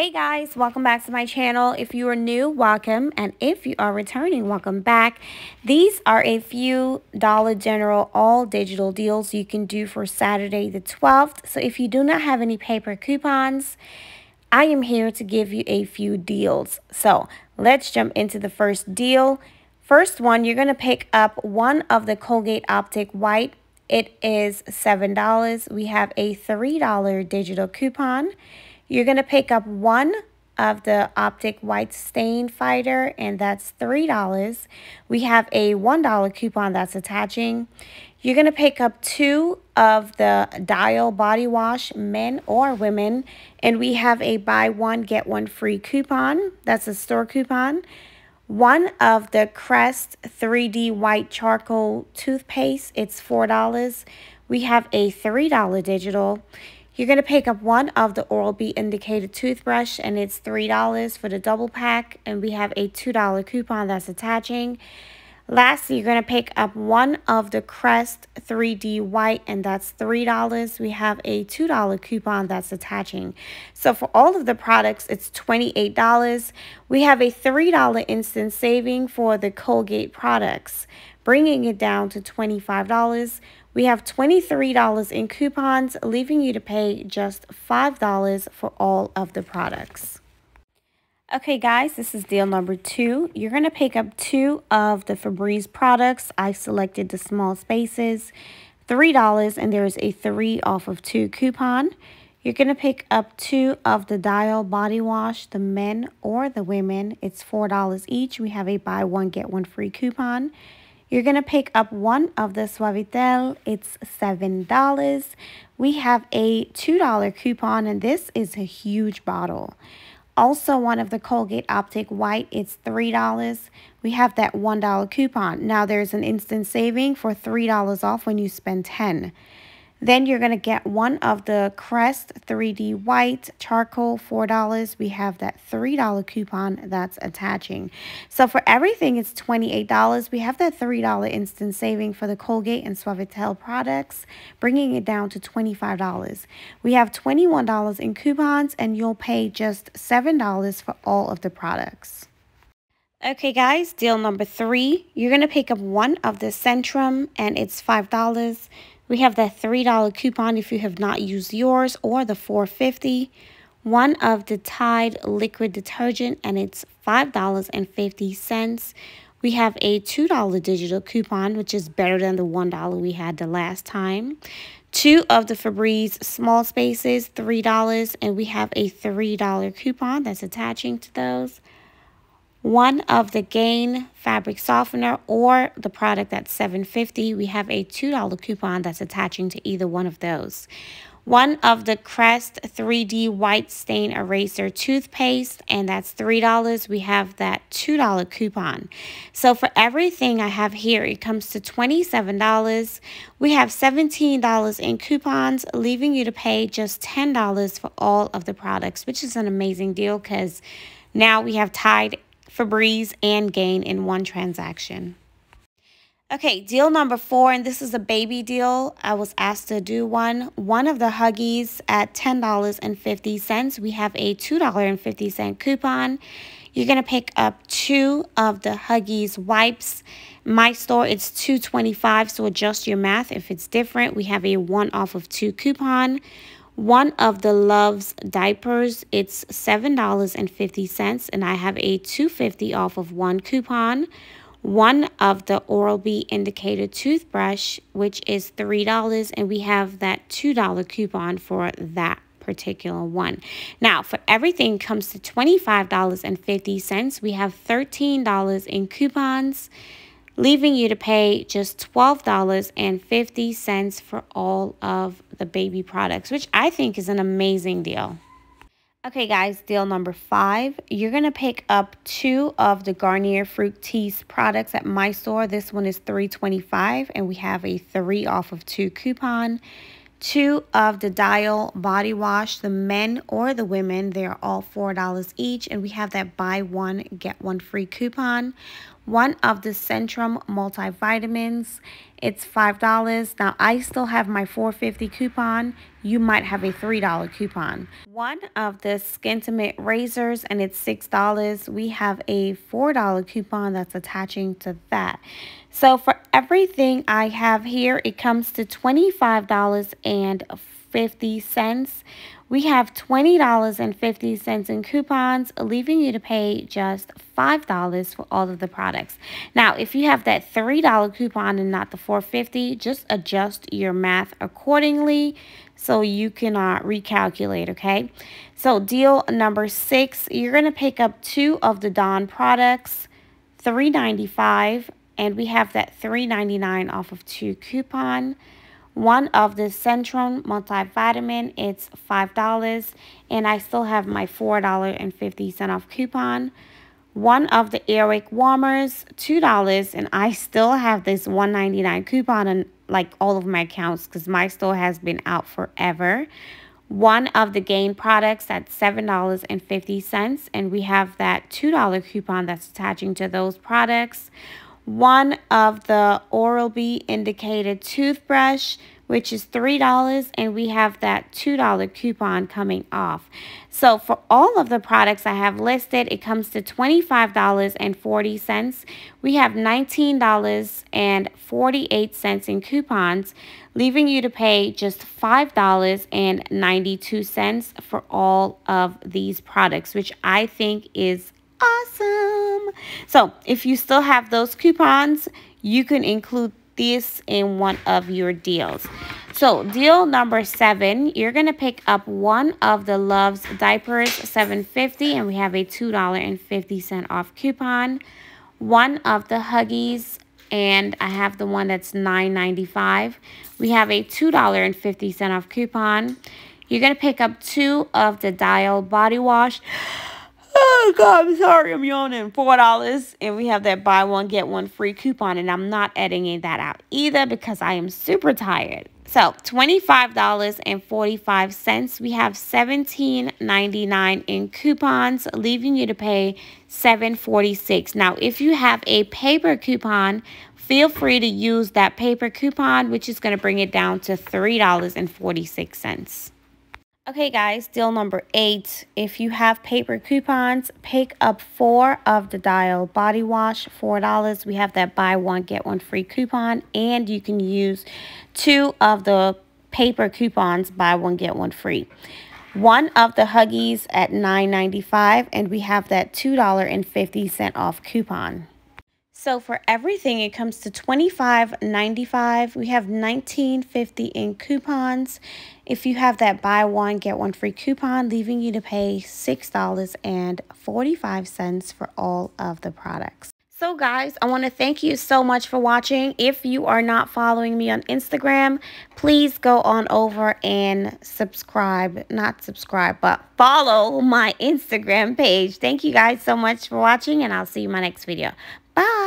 Hey guys, welcome back to my channel. If you are new, welcome, and if you are returning, welcome back. These are a few Dollar General all digital deals you can do for Saturday the 12th. So if you do not have any paper coupons, I am here to give you a few deals. So let's jump into the first deal. First one, you're going to pick up one of the Colgate Optic White. It is $7. We have a $3 digital coupon. You're going to pick up one of the Optic White Stain Fighter, and that's $3. We have a $1 coupon that's attaching. You're going to pick up two of the Dial Body Wash, men or women, and we have a buy one, get one free coupon. That's a store coupon. One of the Crest 3D White Charcoal Toothpaste, it's $4. We have a $3 digital. You're going to pick up one of the Oral-B Indicated Toothbrush, and it's $3 for the double pack, and we have a $2 coupon that's attaching. Lastly, you're going to pick up one of the Crest 3D White, and that's $3. We have a $2 coupon that's attaching. So for all of the products, it's $28. We have a $3 instant saving for the Colgate products, bringing it down to $25. We have $23 in coupons, leaving you to pay just $5 for all of the products. Okay guys, this is deal number 2. You're going to pick up two of the Fabreze products. I selected the small spaces, $3, and there's a 3 off of 2 coupon. You're going to pick up two of the Dial Body Wash, the men or the women. It's $4 each. We have a buy one, get one free coupon. You're going to pick up one of the Suavitel. It's $7. We have a $2 coupon, and this is a huge bottle. Also, one of the Colgate Optic White. It's $3. We have that $1 coupon. Now, there's an instant saving for $3 off when you spend $10. Then you're going to get one of the Crest 3D White Charcoal, $4. We have that $3 coupon that's attaching. So for everything, it's $28. We have that $3 instant saving for the Colgate and Suavitel products, bringing it down to $25. We have $21 in coupons, and you'll pay just $7 for all of the products. Okay guys, deal number 3. You're going to pick up one of the Centrum, and it's $5. We have that $3 coupon if you have not used yours, or the $4.50. One of the Tide liquid detergent, and it's $5.50. We have a $2 digital coupon, which is better than the $1 we had the last time. Two of the Febreze small spaces, $3, and we have a $3 coupon that's attaching to those. One of the Gain fabric softener, or the product at $7.50. We have a $2 coupon that's attaching to either one of those. One of the Crest 3D White Stain Eraser Toothpaste, and that's $3. We have that $2 coupon. So for everything I have here, it comes to $27. We have $17 in coupons, leaving you to pay just $10 for all of the products, which is an amazing deal because now we have Tide, Febreze, and Gain in one transaction. Okay, deal number 4, and this is a baby deal. I was asked to do one of the Huggies at $10.50. We have a $2.50 coupon. You're going to pick up two of the Huggies wipes. My store, it's $2.25, so adjust your math if it's different. We have a 1 off of 2 coupon. One of the Love's diapers, it's $7.50, and I have a $2.50 off of 1 coupon. One of the Oral-B Indicated Toothbrush, which is $3, and we have that $2 coupon for that particular one. Now, for everything comes to $25.50. We have $13 in coupons, leaving you to pay just $12.50 for all of the baby products, which I think is an amazing deal. Okay guys, deal number 5. You're going to pick up two of the Garnier Fructis products at my store. This one is $3.25, and we have a 3 off of 2 coupon. Two of the Dial Body Wash, the men or the women, they're all $4 each, and we have that buy one, get one free coupon. one of the Centrum multivitamins. It's $5. Now, I still have my $4.50 coupon. You might have a $3 coupon. One of the Skintimate razors, and it's $6. We have a $4 coupon that's attaching to that. So for everything I have here, it comes to $25.50. We have $20.50 in coupons, leaving you to pay just $5 for all of the products. Now, if you have that $3 coupon and not the $4.50, just adjust your math accordingly so you can recalculate, okay? So deal number 6, you're going to pick up 2 of the Dawn products, $3.95, and we have that $3.99 off of 2 coupon. One of the Centrum multivitamin, it's $5, and I still have my $4.50 off coupon. One of the airwick warmers, $2, and I still have this $1.99 coupon on like all of my accounts because my store has been out forever. One of the Gain products at $7.50, and we have that $2 coupon that's attaching to those products. One of the Oral-B indicated toothbrush, which is $3, and we have that $2 coupon coming off. So for all of the products I have listed, it comes to $25.40. We have $19.48 in coupons, leaving you to pay just $5.92 for all of these products, which I think is awesome. So if you still have those coupons, you can include this in one of your deals. So deal number 7, you're going to pick up one of the Love's diapers, $7.50, and we have a $2.50 off coupon. One of the Huggies, and I have the one that's $9.95. We have a $2.50 off coupon. You're going to pick up 2 of the Dial body wash. Oh God, I'm sorry, I'm yawning. $4, and we have that buy one get one free coupon, and I'm not editing that out either because I am super tired. So $25.45, we have $17.99 in coupons, leaving you to pay $7.46. Now, if you have a paper coupon, feel free to use that paper coupon, which is going to bring it down to $3.46. Okay guys, deal number 8, if you have paper coupons, pick up 4 of the Dial body wash, $4. We have that buy one get one free coupon, and you can use 2 of the paper coupons, buy one get one free. One of the Huggies at $9.95, and we have that $2.50 off coupon. So for everything, it comes to $25.95. We have $19.50 in coupons. If you have that buy one, get one free coupon, leaving you to pay $6.45 for all of the products. So guys, I want to thank you so much for watching. If you are not following me on Instagram, please go on over and subscribe. Not subscribe, but follow my Instagram page. Thank you guys so much for watching, and I'll see you in my next video. Bye.